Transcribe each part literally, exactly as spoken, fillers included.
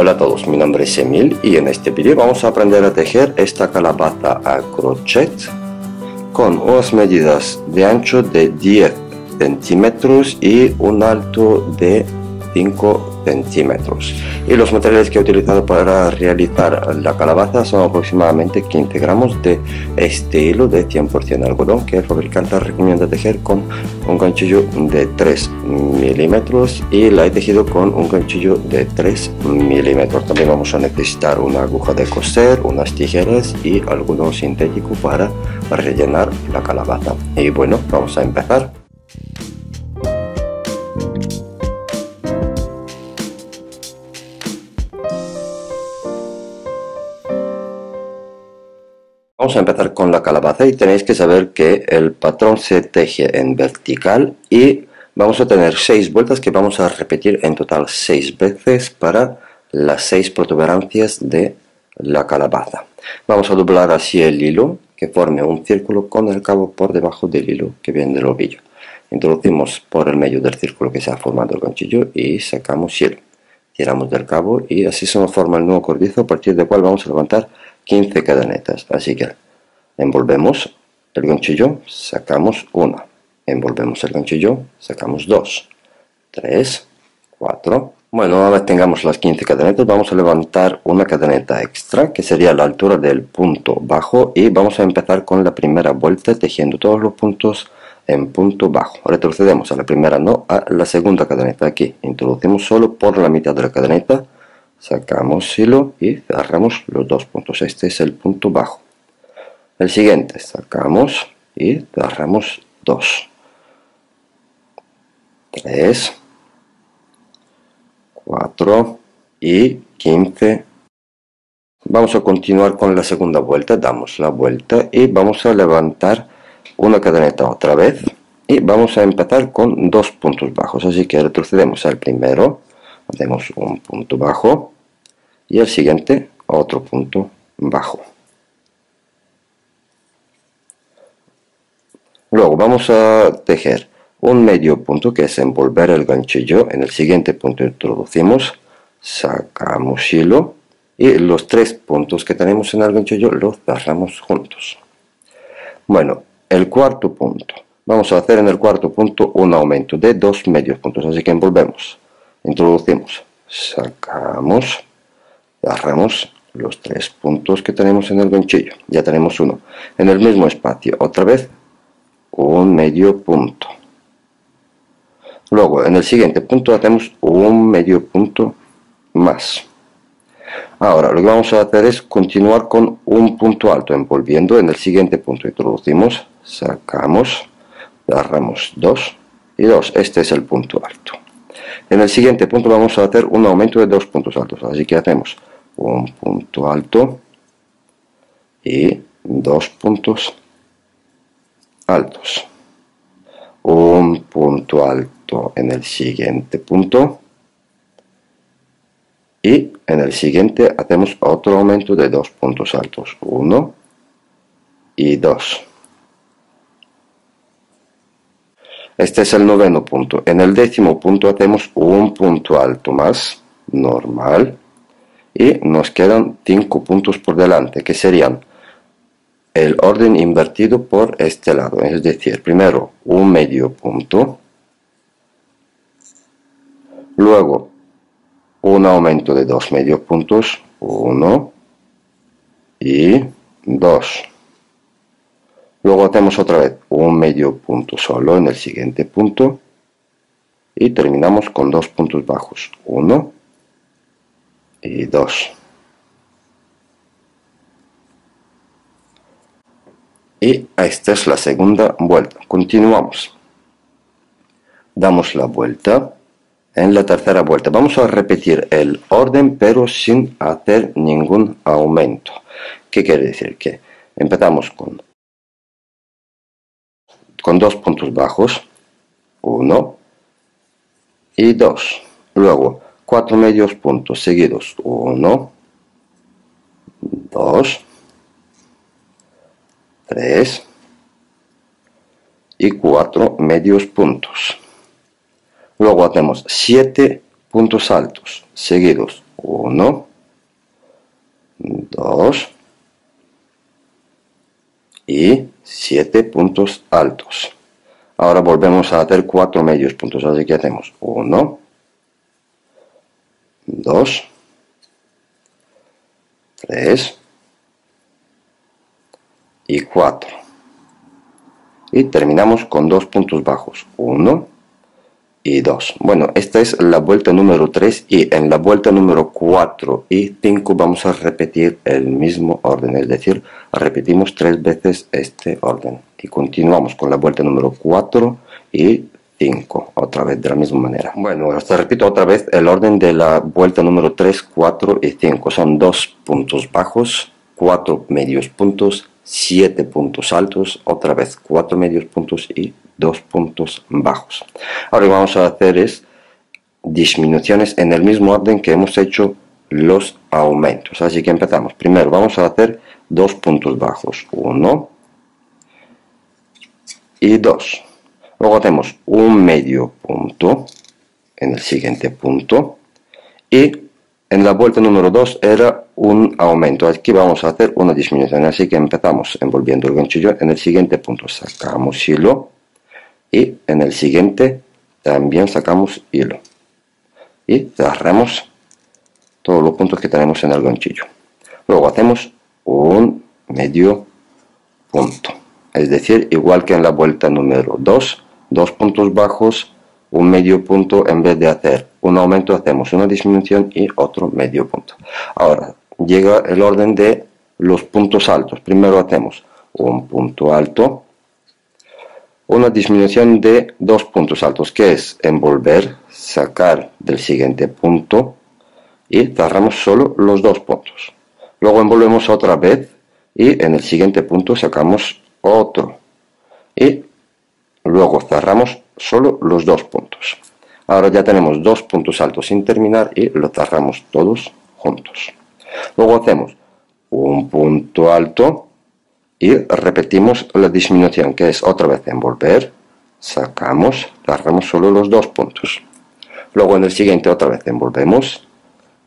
Hola a todos, mi nombre es Emil y en este vídeo vamos a aprender a tejer esta calabaza a crochet con unas medidas de ancho de diez centímetros y un alto de cinco centímetros, y los materiales que he utilizado para realizar la calabaza son aproximadamente quince gramos de este hilo de cien por ciento algodón que el fabricante recomienda tejer con un ganchillo de tres milímetros, y la he tejido con un ganchillo de tres milímetros. También vamos a necesitar una aguja de coser, unas tijeras y algodón sintético para rellenar la calabaza. Y bueno, vamos a empezar. Vamos a empezar con la calabaza y tenéis que saber que el patrón se teje en vertical y vamos a tener seis vueltas que vamos a repetir en total seis veces para las seis protuberancias de la calabaza. Vamos a doblar así el hilo que forme un círculo con el cabo por debajo del hilo que viene del ovillo. Introducimos por el medio del círculo que se ha formado el ganchillo y sacamos hilo. Tiramos del cabo y así se nos forma el nuevo cordizo, a partir del cual vamos a levantar quince cadenetas. Así que envolvemos el ganchillo, sacamos una, envolvemos el ganchillo, sacamos dos, tres, cuatro. Bueno, una vez tengamos las quince cadenetas vamos a levantar una cadeneta extra que sería la altura del punto bajo, y vamos a empezar con la primera vuelta tejiendo todos los puntos en punto bajo. Retrocedemos a la primera, no a la segunda cadeneta. Aquí introducimos solo por la mitad de la cadeneta, sacamos hilo y cerramos los dos puntos. Este es el punto bajo. El siguiente, sacamos y cerramos dos, tres, cuatro y quince. Vamos a continuar con la segunda vuelta. Damos la vuelta y vamos a levantar una cadeneta otra vez y vamos a empezar con dos puntos bajos. Así que retrocedemos al primero, hacemos un punto bajo y el siguiente otro punto bajo. Luego vamos a tejer un medio punto, que es envolver el ganchillo. En el siguiente punto introducimos, sacamos hilo y los tres puntos que tenemos en el ganchillo los cerramos juntos. Bueno, el cuarto punto, vamos a hacer en el cuarto punto un aumento de dos medios puntos, así que envolvemos, introducimos, sacamos, cerramos los tres puntos que tenemos en el ganchillo, ya tenemos uno. En el mismo espacio otra vez un medio punto, luego en el siguiente punto hacemos un medio punto más. Ahora lo que vamos a hacer es continuar con un punto alto envolviendo. En el siguiente punto introducimos, sacamos, cerramos dos y dos. Este es el punto alto. En el siguiente punto vamos a hacer un aumento de dos puntos altos, así que hacemos un punto alto y dos puntos altos, un punto alto en el siguiente punto, y en el siguiente hacemos otro aumento de dos puntos altos, uno y dos. Este es el noveno punto. En el décimo punto hacemos un punto alto más, normal, y nos quedan cinco puntos por delante, que serían el orden invertido por este lado, es decir, primero un medio punto, luego un aumento de dos medios puntos, uno y dos. Luego hacemos otra vez un medio punto solo en el siguiente punto y terminamos con dos puntos bajos, uno y dos. Y esta es la segunda vuelta. Continuamos. Damos la vuelta. En la tercera vuelta vamos a repetir el orden pero sin hacer ningún aumento. ¿Qué quiere decir? Que empezamos con con dos puntos bajos, uno y dos, luego cuatro medios puntos seguidos, uno, dos, tres y cuatro medios puntos. Luego hacemos siete puntos altos seguidos, uno, dos y siete puntos altos. Ahora volvemos a hacer cuatro medios puntos, así que hacemos uno, dos, tres y cuatro. Y terminamos con dos puntos bajos, uno y dos. Bueno, esta es la vuelta número tres, y en la vuelta número cuatro y cinco vamos a repetir el mismo orden, es decir, repetimos tres veces este orden y continuamos con la vuelta número cuatro y cinco otra vez de la misma manera. Bueno, os repito otra vez el orden de la vuelta número tres, cuatro y cinco. Son dos puntos bajos, cuatro medios puntos, siete puntos altos, otra vez cuatro medios puntos y dos puntos bajos. Ahora lo que vamos a hacer es disminuciones en el mismo orden que hemos hecho los aumentos, así que empezamos. Primero vamos a hacer dos puntos bajos, uno y dos. Luego hacemos un medio punto en el siguiente punto, y en la vuelta número dos era un aumento, aquí vamos a hacer una disminución, así que empezamos envolviendo el ganchillo en el siguiente punto, sacamos hilo, y en el siguiente también sacamos hilo, y cerramos todos los puntos que tenemos en el ganchillo. Luego hacemos un medio punto, es decir, igual que en la vuelta número dos, dos puntos bajos, un medio punto, en vez de hacer un aumento hacemos una disminución y otro medio punto. Ahora llega el orden de los puntos altos. Primero hacemos un punto alto, una disminución de dos puntos altos, que es envolver, sacar del siguiente punto y cerramos solo los dos puntos. Luego envolvemos otra vez y en el siguiente punto sacamos otro y luego cerramos solo los dos puntos. Ahora ya tenemos dos puntos altos sin terminar y lo cerramos todos juntos. Luego hacemos un punto alto y repetimos la disminución, que es otra vez envolver, sacamos, cerramos solo los dos puntos. Luego en el siguiente otra vez envolvemos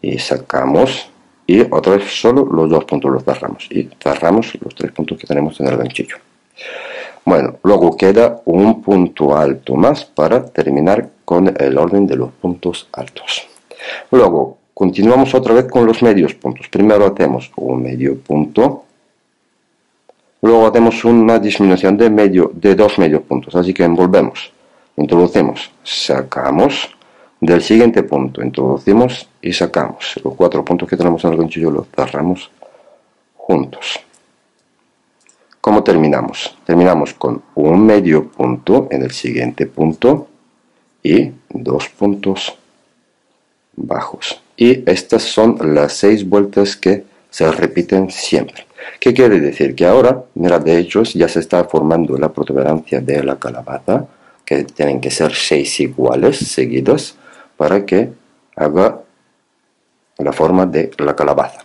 y sacamos y otra vez solo los dos puntos los cerramos y cerramos los tres puntos que tenemos en el ganchillo. Bueno, luego queda un punto alto más para terminar con el orden de los puntos altos. Luego continuamos otra vez con los medios puntos. Primero hacemos un medio punto, luego hacemos una disminución de medio de dos medios puntos, así que envolvemos, introducimos, sacamos, del siguiente punto introducimos y sacamos. Los cuatro puntos que tenemos en el ganchillo los cerramos juntos. ¿Cómo terminamos? Terminamos con un medio punto en el siguiente punto y dos puntos bajos. Y estas son las seis vueltas que se repiten siempre. ¿Qué quiere decir? Que ahora, mira, de hecho ya se está formando la protuberancia de la calabaza, que tienen que ser seis iguales seguidas para que haga la forma de la calabaza.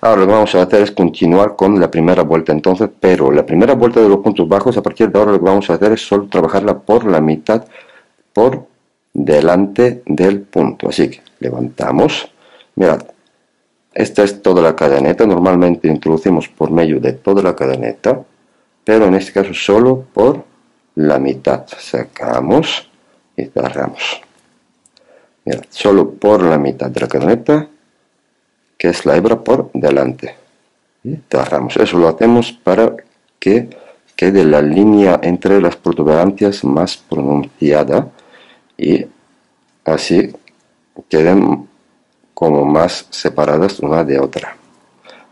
Ahora lo que vamos a hacer es continuar con la primera vuelta entonces, pero la primera vuelta de los puntos bajos, a partir de ahora lo que vamos a hacer es solo trabajarla por la mitad, por delante del punto. Así que levantamos, mirad, esta es toda la cadeneta, normalmente introducimos por medio de toda la cadeneta, pero en este caso solo por la mitad, sacamos y cerramos. Mirad, solo por la mitad de la cadeneta, que es la hebra por delante, y cerramos. Eso lo hacemos para que quede la línea entre las protuberancias más pronunciada y así queden como más separadas una de otra.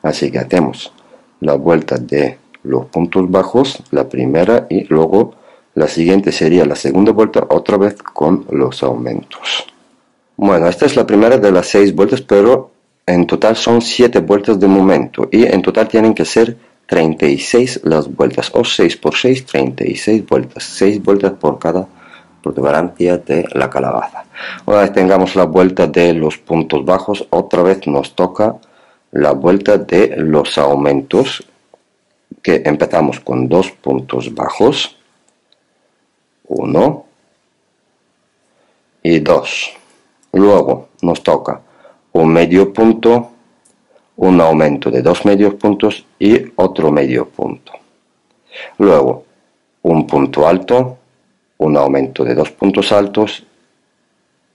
Así que hacemos la vuelta de los puntos bajos, la primera, y luego la siguiente sería la segunda vuelta, otra vez con los aumentos. Bueno, esta es la primera de las seis vueltas, pero en total son siete vueltas de momento y en total tienen que ser treinta y seis las vueltas, o seis por seis, treinta y seis vueltas, seis vueltas por cada protuberancia de la calabaza. Una vez tengamos la vuelta de los puntos bajos, otra vez nos toca la vuelta de los aumentos, que empezamos con dos puntos bajos, uno y dos. Luego nos toca un medio punto, un aumento de dos medios puntos y otro medio punto. Luego, un punto alto, un aumento de dos puntos altos,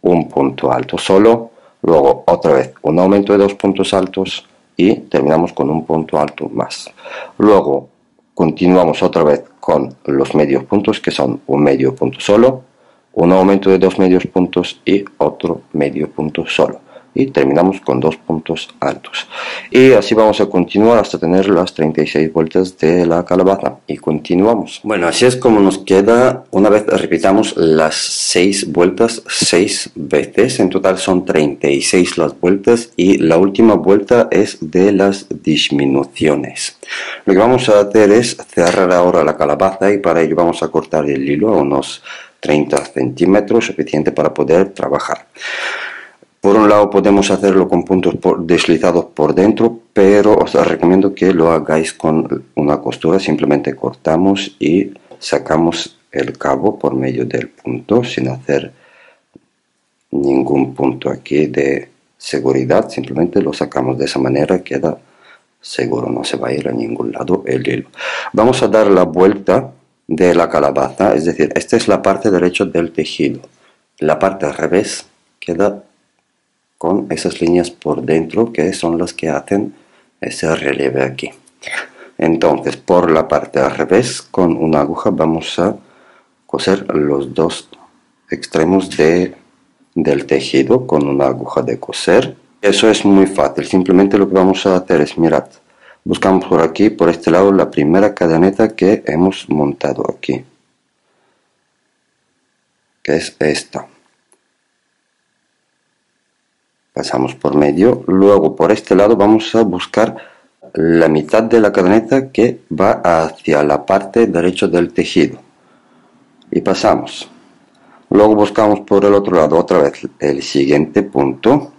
un punto alto solo, luego otra vez un aumento de dos puntos altos y terminamos con un punto alto más. Luego continuamos otra vez con los medios puntos, que son un medio punto solo, un aumento de dos medios puntos y otro medio punto solo, y terminamos con dos puntos altos. Y así vamos a continuar hasta tener las treinta y seis vueltas de la calabaza. Y continuamos. Bueno, así es como nos queda una vez repitamos las seis vueltas seis veces. En total son treinta y seis las vueltas, y la última vuelta es de las disminuciones. Lo que vamos a hacer es cerrar ahora la calabaza, y para ello vamos a cortar el hilo a unos treinta centímetros, suficiente para poder trabajar. Por un lado podemos hacerlo con puntos por deslizados por dentro, pero os recomiendo que lo hagáis con una costura. Simplemente cortamos y sacamos el cabo por medio del punto, sin hacer ningún punto aquí de seguridad. Simplemente lo sacamos de esa manera, queda seguro, no se va a ir a ningún lado el hilo. Vamos a dar la vuelta de la calabaza, es decir, esta es la parte derecha del tejido. La parte al revés queda con esas líneas por dentro, que son las que hacen ese relieve aquí. Entonces, por la parte al revés, con una aguja vamos a coser los dos extremos de, del tejido con una aguja de coser. Eso es muy fácil. Simplemente lo que vamos a hacer es, mirad, buscamos por aquí, por este lado, la primera cadeneta que hemos montado aquí, que es esta. Pasamos por medio, luego por este lado vamos a buscar la mitad de la cadeneta que va hacia la parte derecha del tejido y pasamos. Luego buscamos por el otro lado otra vez el siguiente punto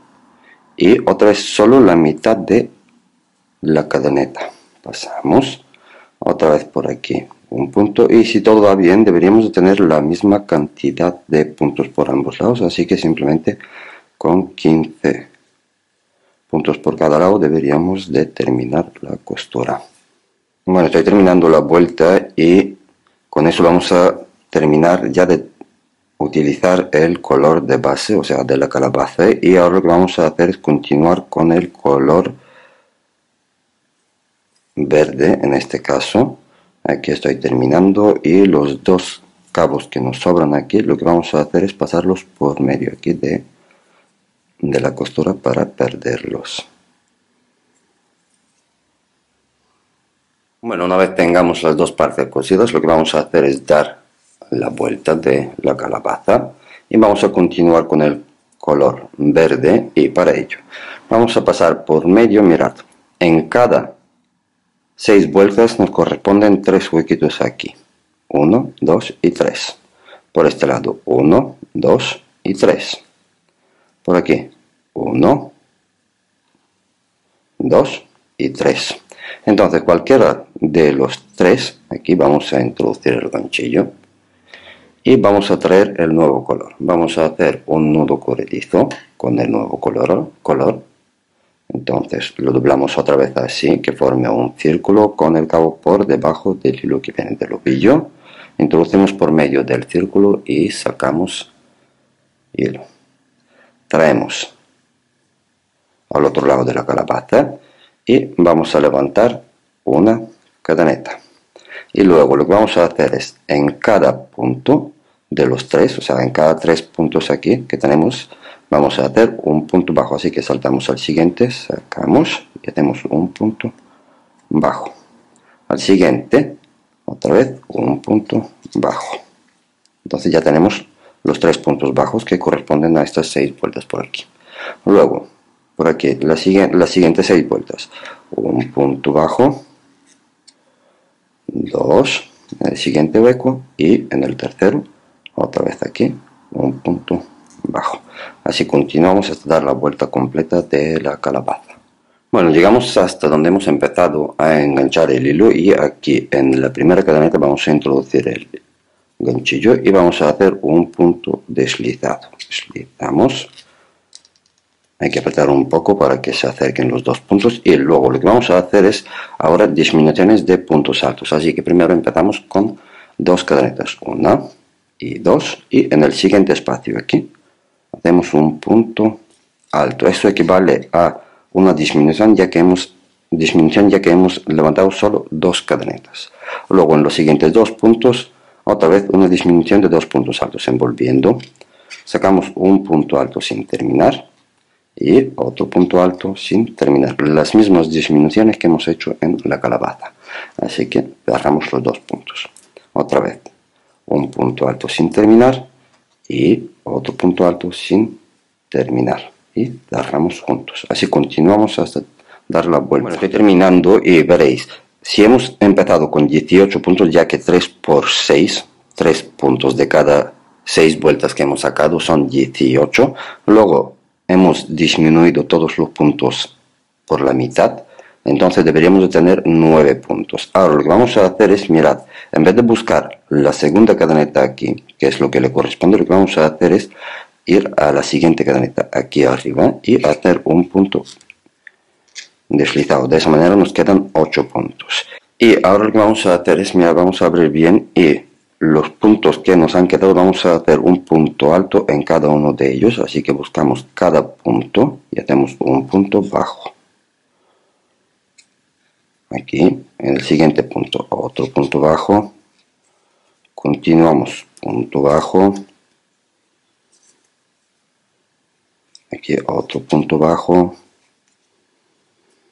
y otra vez solo la mitad de la cadeneta. Pasamos otra vez por aquí un punto, y si todo va bien deberíamos tener la misma cantidad de puntos por ambos lados, así que simplemente con quince puntos por cada lado deberíamos de terminar la costura. Bueno, estoy terminando la vuelta y con eso vamos a terminar ya de utilizar el color de base, o sea de la calabaza, y ahora lo que vamos a hacer es continuar con el color verde. En este caso aquí estoy terminando, y los dos cabos que nos sobran aquí lo que vamos a hacer es pasarlos por medio aquí de de la costura para perderlos. Bueno, una vez tengamos las dos partes cosidas, lo que vamos a hacer es dar la vuelta de la calabaza y vamos a continuar con el color verde, y para ello vamos a pasar por medio. Mirad, en cada seis vueltas nos corresponden tres huequitos aquí, uno, dos y tres, por este lado uno, dos y tres, por aquí uno, dos y tres. Entonces cualquiera de los tres aquí vamos a introducir el ganchillo y vamos a traer el nuevo color. Vamos a hacer un nudo corredizo con el nuevo color color. Entonces lo doblamos otra vez así que forme un círculo con el cabo por debajo del hilo que viene del ovillo. Introducimos por medio del círculo y sacamos hilo. Traemos al otro lado de la calabaza y vamos a levantar una cadeneta, y luego lo que vamos a hacer es en cada punto de los tres, o sea en cada tres puntos aquí que tenemos, vamos a hacer un punto bajo, así que saltamos al siguiente, sacamos y hacemos un punto bajo, al siguiente otra vez un punto bajo. Entonces ya tenemos los tres puntos bajos que corresponden a estas seis vueltas por aquí. Luego por aquí la siguiente, las siguientes seis vueltas, un punto bajo, dos en el siguiente hueco, y en el tercero otra vez aquí un punto bajo. Así continuamos hasta dar la vuelta completa de la calabaza. Bueno, llegamos hasta donde hemos empezado a enganchar el hilo, y aquí en la primera cadeneta vamos a introducir el hilo ganchillo y vamos a hacer un punto deslizado. Deslizamos Hay que apretar un poco para que se acerquen los dos puntos, y luego lo que vamos a hacer es ahora disminuciones de puntos altos. Así que primero empezamos con dos cadenetas, una y dos, y en el siguiente espacio aquí hacemos un punto alto. Esto equivale a una disminución ya que hemos disminución ya que hemos levantado solo dos cadenetas. Luego en los siguientes dos puntos otra vez una disminución de dos puntos altos, envolviendo, sacamos un punto alto sin terminar y otro punto alto sin terminar, las mismas disminuciones que hemos hecho en la calabaza. Así que agarramos los dos puntos, otra vez un punto alto sin terminar y otro punto alto sin terminar, y agarramos juntos. Así continuamos hasta dar la vuelta. Bueno, estoy terminando y veréis, si hemos empezado con dieciocho puntos, ya que tres por seis, tres puntos de cada seis vueltas que hemos sacado son dieciocho, luego hemos disminuido todos los puntos por la mitad, entonces deberíamos de tener nueve puntos. Ahora lo que vamos a hacer es, mirad, en vez de buscar la segunda cadeneta aquí, que es lo que le corresponde, lo que vamos a hacer es ir a la siguiente cadeneta aquí arriba y hacer un punto deslizado. De esa manera nos quedan ocho puntos. Y ahora lo que vamos a hacer es, mirad, vamos a abrir bien y los puntos que nos han quedado vamos a hacer un punto alto en cada uno de ellos. Así que buscamos cada punto y hacemos un punto bajo aquí, en el siguiente punto otro punto bajo, continuamos punto bajo aquí, otro punto bajo.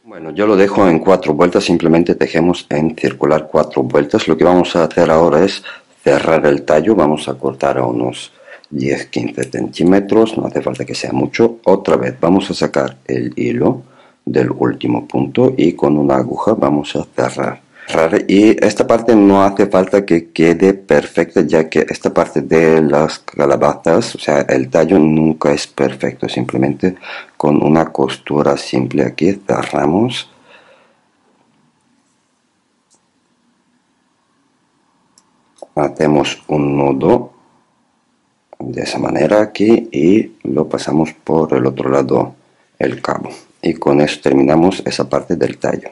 Bueno, yo lo dejo en cuatro vueltas, simplemente tejemos en circular cuatro vueltas. Lo que vamos a hacer ahora es cerrar el tallo, vamos a cortar a unos diez a quince centímetros, no hace falta que sea mucho. Otra vez vamos a sacar el hilo del último punto y con una aguja vamos a cerrar. Y esta parte no hace falta que quede perfecta, ya que esta parte de las calabazas, o sea el tallo, nunca es perfecto. Simplemente con una costura simple aquí cerramos . Hacemos un nudo de esa manera aquí y lo pasamos por el otro lado el cabo, y con eso terminamos esa parte del tallo.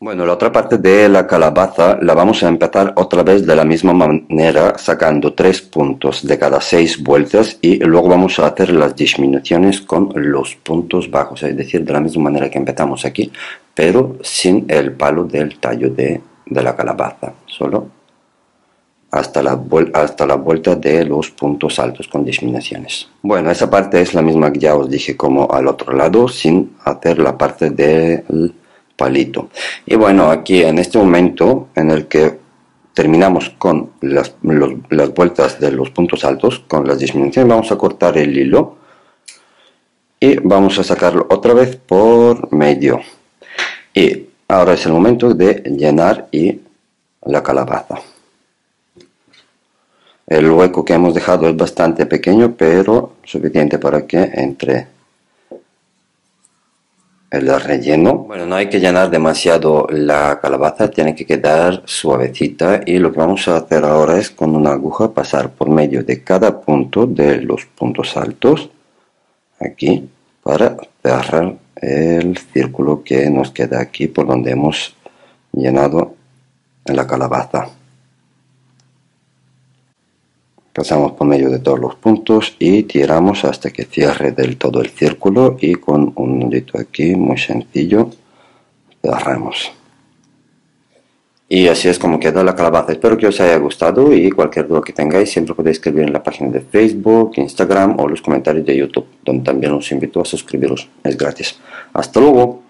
Bueno, la otra parte de la calabaza la vamos a empezar otra vez de la misma manera, sacando tres puntos de cada seis vueltas, y luego vamos a hacer las disminuciones con los puntos bajos, es decir, de la misma manera que empezamos aquí, pero sin el palo del tallo de, de la calabaza, solo hasta la, hasta la vuelta de los puntos altos con disminuciones. Bueno, esa parte es la misma que ya os dije como al otro lado, sin hacer la parte del palito. Y bueno, aquí en este momento en el que terminamos con las, los, las vueltas de los puntos altos con las disminuciones, vamos a cortar el hilo y vamos a sacarlo otra vez por medio. Y ahora es el momento de llenar y la calabaza. El hueco que hemos dejado es bastante pequeño, pero suficiente para que entre el relleno. Bueno, no hay que llenar demasiado la calabaza, tiene que quedar suavecita, y lo que vamos a hacer ahora es con una aguja pasar por medio de cada punto de los puntos altos aquí para cerrar el círculo que nos queda aquí por donde hemos llenado la calabaza. Pasamos por medio de todos los puntos y tiramos hasta que cierre del todo el círculo, y con un nudito aquí muy sencillo cerramos. Y así es como queda la calabaza. Espero que os haya gustado, y cualquier duda que tengáis siempre podéis escribir en la página de Facebook, Instagram o los comentarios de YouTube, donde también os invito a suscribiros. Es gratis. Hasta luego.